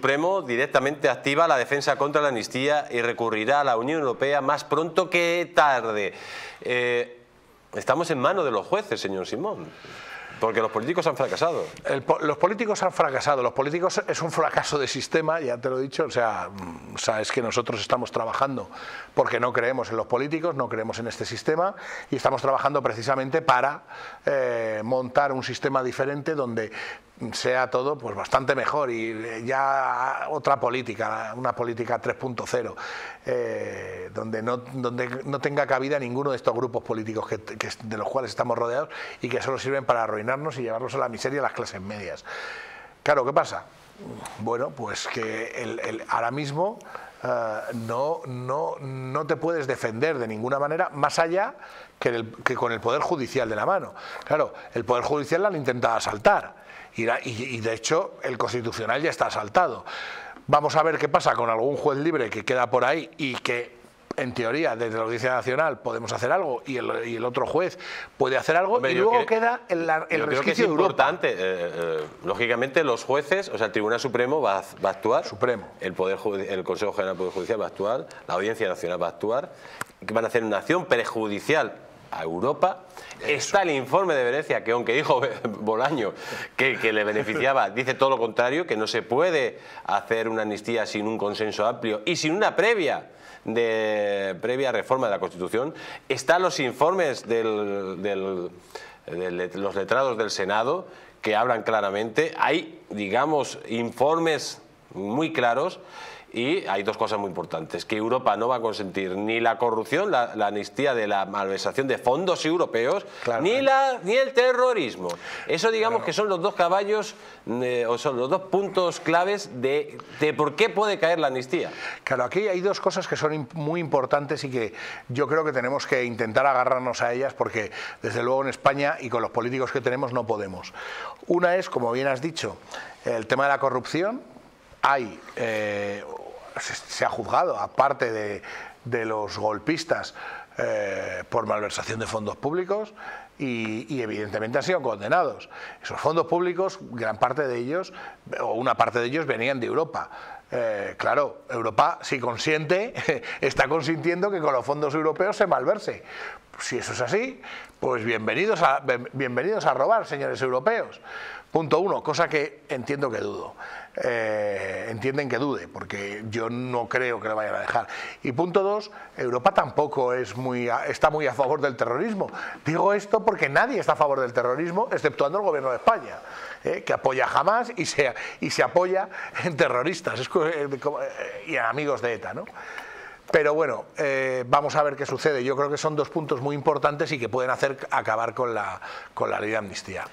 Supremo directamente activa la defensa contra la amnistía y recurrirá a la Unión Europea más pronto que tarde. Estamos en manos de los jueces, señor Simón, porque los políticos han fracasado. Los políticos han fracasado. Los políticos es un fracaso de sistema, ya te lo he dicho. O sea, es que nosotros estamos trabajando porque no creemos en los políticos, no creemos en este sistema y estamos trabajando precisamente para montar un sistema diferente donde sea todo pues bastante mejor y ya otra política, una política 3.0, donde no tenga cabida ninguno de estos grupos políticos que de los cuales estamos rodeados y que solo sirven para arruinarnos y llevarnos a la miseria a las clases medias. Claro, ¿qué pasa? Bueno, pues que ahora mismo no te puedes defender de ninguna manera más allá que con el Poder Judicial de la mano. Claro, el Poder Judicial lo han intentado asaltar y de hecho el Constitucional ya está asaltado. Vamos a ver qué pasa con algún juez libre que queda por ahí y que en teoría desde la Audiencia Nacional podemos hacer algo y el otro juez puede hacer algo. Hombre, y luego queda el resquicio de Europa. Yo creo que es importante. Lógicamente los jueces, o sea, el Tribunal Supremo va a actuar. Supremo. El Consejo General del Poder Judicial va a actuar. La Audiencia Nacional va a actuar. Van a hacer una acción prejudicial a Europa. Eso. Está el informe de Venecia, que aunque dijo Bolaño que le beneficiaba, dice todo lo contrario, que no se puede hacer una amnistía sin un consenso amplio y sin una previa reforma de la Constitución. Están los informes de los letrados del Senado, que hablan claramente. Hay, digamos, informes muy claros. Y hay dos cosas muy importantes, que Europa no va a consentir ni la corrupción, la amnistía de la malversación de fondos europeos, claro, ni el terrorismo. Eso digamos que son los dos caballos, o son los dos puntos claves de por qué puede caer la amnistía. Claro, aquí hay dos cosas que son muy importantes y que yo creo que tenemos que intentar agarrarnos a ellas porque desde luego en España y con los políticos que tenemos no podemos. Una es, como bien has dicho, el tema de la corrupción. Hay, se ha juzgado, aparte de los golpistas, por malversación de fondos públicos y evidentemente han sido condenados. Esos fondos públicos, gran parte de ellos, o una parte de ellos, venían de Europa. Claro, Europa, si consiente, está consintiendo que con los fondos europeos se malverse. Si eso es así, pues bienvenidos a robar, señores europeos. Punto uno, cosa que entiendo que dudo. Entienden que dude, porque yo no creo que lo vayan a dejar. Y punto dos, Europa tampoco está muy a favor del terrorismo. Digo esto porque nadie está a favor del terrorismo, exceptuando el gobierno de España, que apoya a Hamás y se apoya en terroristas y en amigos de ETA, ¿no? Pero bueno, vamos a ver qué sucede. Yo creo que son dos puntos muy importantes y que pueden acabar con la ley de amnistía.